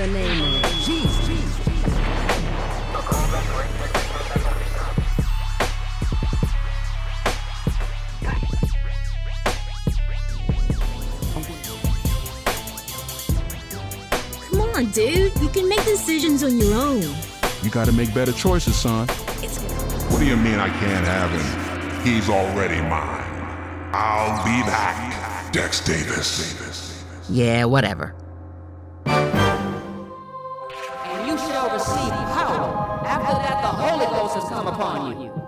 the name of Jesus. Come on, dude. You can make decisions on your own. You gotta make better choices, son. What do you mean I can't have him? He's already mine. I'll be back. Dex Davis. Yeah, whatever. And you should oversee power. After that, the Holy Ghost has come upon you.